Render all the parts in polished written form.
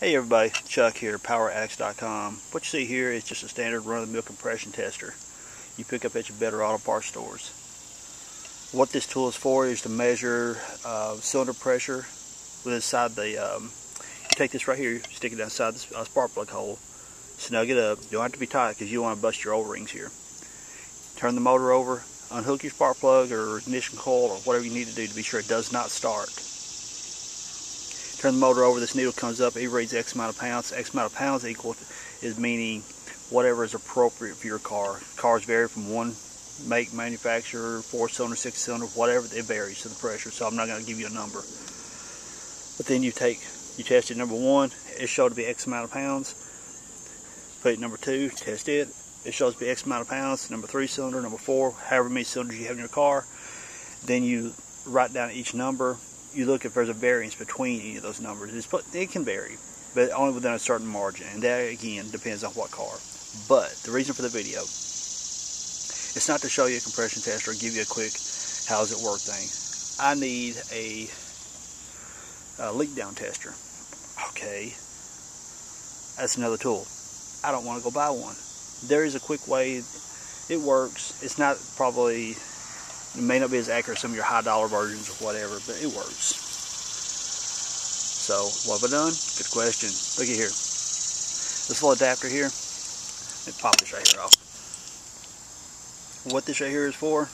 Hey everybody, Chuck here, PowerAxe.com. What you see here is just a standard run-of-the-mill compression tester you pick up at your better auto parts stores. What this tool is for is to measure cylinder pressure inside the, you take this right here, stick it inside the spark plug hole, snug it up. You don't have to be tight because you don't want to bust your O-rings here. Turn the motor over, unhook your spark plug or ignition coil or whatever you need to do to be sure it does not start. Turn the motor over, this needle comes up, it reads X amount of pounds. X amount of pounds equal to, is meaning whatever is appropriate for your car. Cars vary from one make, manufacturer, 4-cylinder, 6-cylinder, whatever, it varies to the pressure, so I'm not going to give you a number. But then you test it number one, it showed to be X amount of pounds. Put it number two, test it, it shows to be X amount of pounds, number 3-cylinder, number 4, however many cylinders you have in your car. Then you write down each number. You look if there's a variance between any of those numbers. It can vary, but only within a certain margin, and that again depends on what car. But the reason for the video, it's not to show you a compression test or give you a quick how does it work thing. I need a leak-down tester. Okay, that's another tool. I don't want to go buy one. There is a quick way. It works. It's not probably. It may not be as accurate as some of your high-dollar versions or whatever, but it works. So, what have I done? Good question. Look at here. This little adapter here, let me pop this right here off. What this right here is for,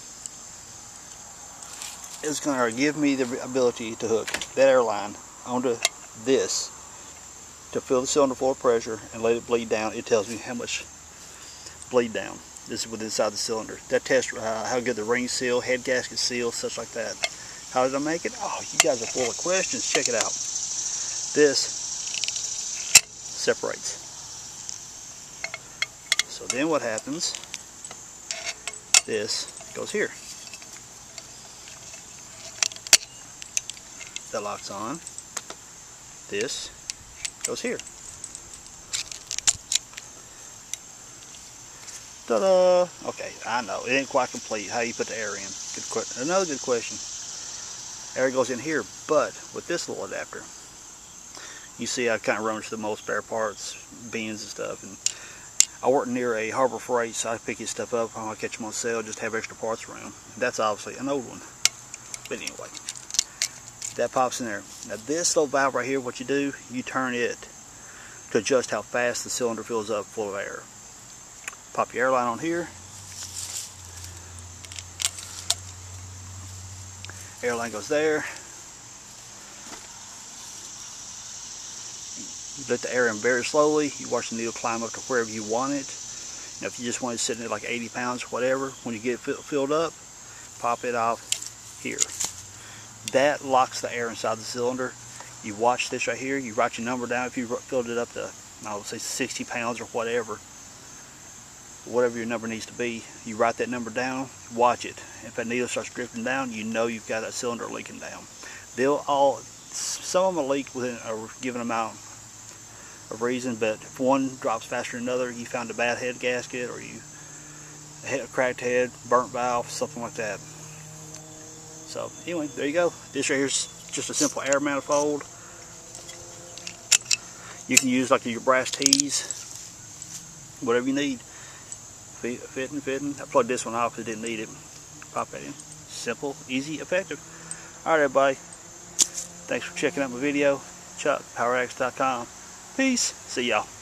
it's going to give me the ability to hook that airline onto this to fill the cylinder full of pressure and let it bleed down. It tells me how much bleed down. This is with inside the cylinder. That test how good the ring seal, head gasket seal, such like that. How did I make it? Oh, you guys are full of questions. Check it out. This separates. So then what happens? This goes here. That locks on. This goes here. Ta-da. Okay, I know it ain't quite complete. How you put the air in? Good question. Another good question. Air goes in here, but with this little adapter, you see, I kind of rummaged through most spare parts, bins and stuff. And I work near a Harbor Freight, so I pick his stuff up. I catch them on sale, just have extra parts around. That's obviously an old one, but anyway, that pops in there. Now this little valve right here, what you do, you turn it to adjust how fast the cylinder fills up full of air. Pop your airline on here. Airline goes there. You let the air in very slowly. You watch the needle climb up to wherever you want it. Now, if you just want it sitting at like 80 pounds or whatever, when you get it filled up, pop it off here. That locks the air inside the cylinder. You watch this right here. You write your number down. If you filled it up to, I would say 60 pounds or whatever your number needs to be, you write that number down, watch it. If that needle starts drifting down, you know you've got that cylinder leaking down. Some of them will leak within a given amount of reason, but if one drops faster than another, you found a bad head gasket or a cracked head, burnt valve, something like that. So anyway, there you go. This right here is just a simple air manifold. You can use like your brass tees, whatever you need. Fitting. I plugged this one off because I didn't need it. Pop that in. Simple, easy, effective. Alright everybody, thanks for checking out my video. Chuck, PowerAxe.com. Peace. See y'all.